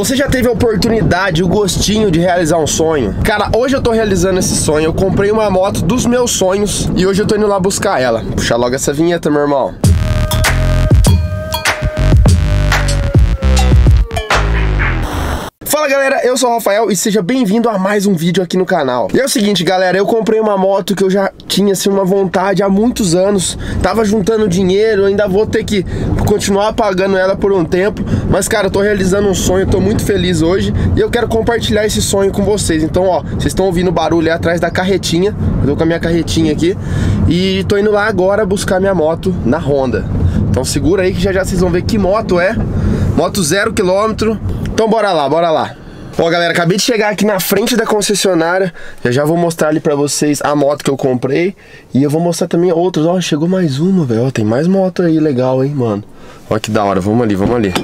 Você já teve a oportunidade, o gostinho de realizar um sonho? Cara, hoje eu tô realizando esse sonho. Eu comprei uma moto dos meus sonhos e hoje eu tô indo lá buscar ela. Puxa logo essa vinheta, meu irmão. Fala galera, eu sou o Rafael e seja bem-vindo a mais um vídeo aqui no canal. E é o seguinte galera, eu comprei uma moto que eu já tinha assim uma vontade há muitos anos. Tava juntando dinheiro, ainda vou ter que continuar pagando ela por um tempo. Mas cara, eu tô realizando um sonho, tô muito feliz hoje. E eu quero compartilhar esse sonho com vocês. Então ó, vocês estão ouvindo o barulho aí atrás da carretinha. Eu tô com a minha carretinha aqui e tô indo lá agora buscar minha moto na Honda. Então segura aí que já vocês vão ver que moto é. Moto 0 km. Então bora lá, bora lá. Ó galera, acabei de chegar aqui na frente da concessionária. Eu já vou mostrar ali pra vocês a moto que eu comprei. E eu vou mostrar também outras. Ó, chegou mais uma, velho. Ó, tem mais moto aí, legal, hein, mano. Ó que da hora, vamos ali, vamos ali.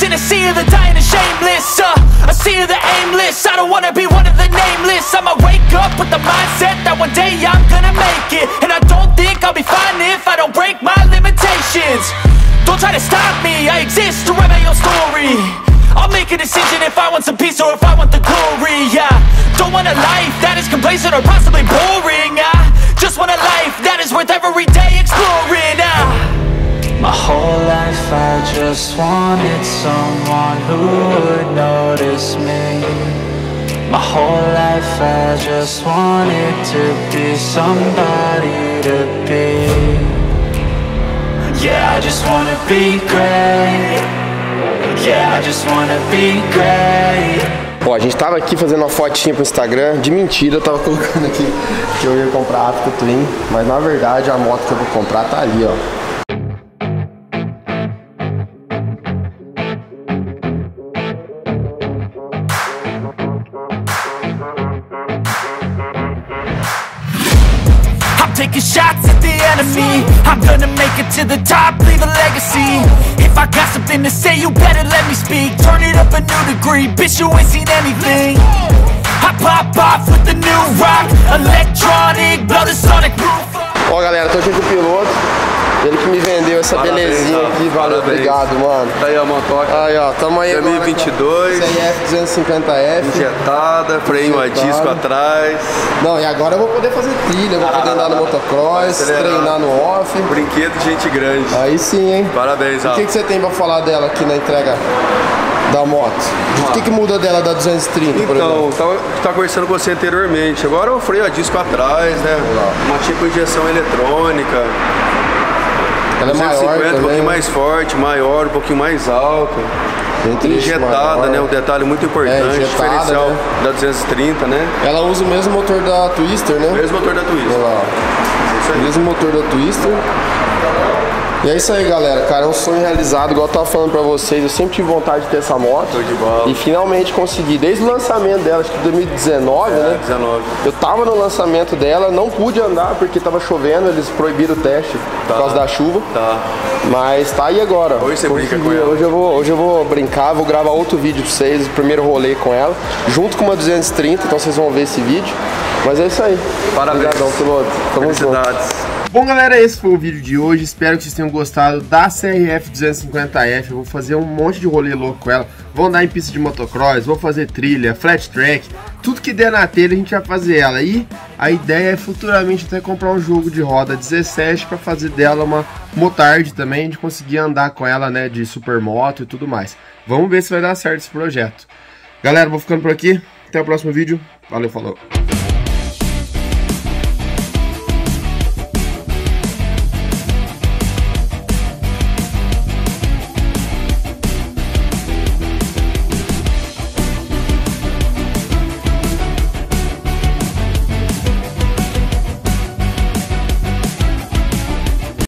In a sea of the dying and shameless, a sea of the aimless. I don't wanna be one of the nameless. I'ma wake up with the mindset that one day I'm gonna make it. And I don't think I'll be fine if I don't break my limitations. Don't try to stop me, I exist to write my own story. I'll make a decision if I want some peace or if I want the glory. Yeah, don't want a life that is complacent or possibly boring. I just want a life that is worth every day exploring. My whole life I just wanted someone who would notice me. My whole life I just wanted to be somebody to be. Yeah, I just wanna be great. Yeah, I just wanna be great. Ó, a gente tava aqui fazendo uma fotinha pro Instagram. De mentira, eu tava colocando aqui que eu ia comprar a Apto Twin, mas na verdade a moto que eu vou comprar tá ali, ó. Taking shots at the enemy. I'm gonna make it to the top, leave a legacy. If I got something to say, you better let me speak. Turn it up a new degree, bitch, you ain't seen anything. I pop off with the new rock, electronic, blow the sonic roof. Ó galera, tô aqui com o piloto. Ele que me vendeu essa belezinha aqui. Valeu, obrigado, mano. Tá aí a motoca. Aí ó, tamo aí 2022. CRF250F. Injetada, freio a disco atrás. Não, e agora eu vou poder fazer trilha, eu vou poder andar no motocross, treinar no off. Brinquedo de gente grande. Aí sim, hein. Parabéns, Rafa. O que você tem pra falar dela aqui na entrega da moto? O que muda dela da 230, por exemplo? Então, tava conversando com você anteriormente. Agora o freio a disco atrás, né? Uma tipo de injeção eletrônica. Ela é 250, maior, um pouquinho mais forte, maior, um pouquinho mais alto. Injetada, né? Um detalhe muito importante, diferencial, né? Da 230, né? Ela usa o mesmo motor da Twister, né? O mesmo motor da Twister. O mesmo motor da Twister. E é isso aí, galera. Cara, é um sonho realizado, igual eu tava falando pra vocês. Eu sempre tive vontade de ter essa moto. Tô de bola. E finalmente consegui. Desde o lançamento dela, acho que 2019, né? 19. Eu tava no lançamento dela, não pude andar porque tava chovendo. Eles proibiram o teste por causa da chuva. Tá. Mas tá aí agora. Hoje você brinca com ela. Hoje eu vou brincar, vou gravar outro vídeo pra vocês. O primeiro rolê com ela, junto com uma 230. Então vocês vão ver esse vídeo. Mas é isso aí. Parabéns. Obrigadão, piloto. Tamo junto. Bom galera, esse foi o vídeo de hoje, espero que vocês tenham gostado da CRF250F, eu vou fazer um monte de rolê louco com ela, vou andar em pista de motocross, vou fazer trilha, flat track, tudo que der na telha a gente vai fazer ela, e a ideia é futuramente até comprar um jogo de roda 17 para fazer dela uma motard também, a gente conseguir andar com ela, né, de supermoto e tudo mais, vamos ver se vai dar certo esse projeto. Galera, vou ficando por aqui, até o próximo vídeo, valeu, falou!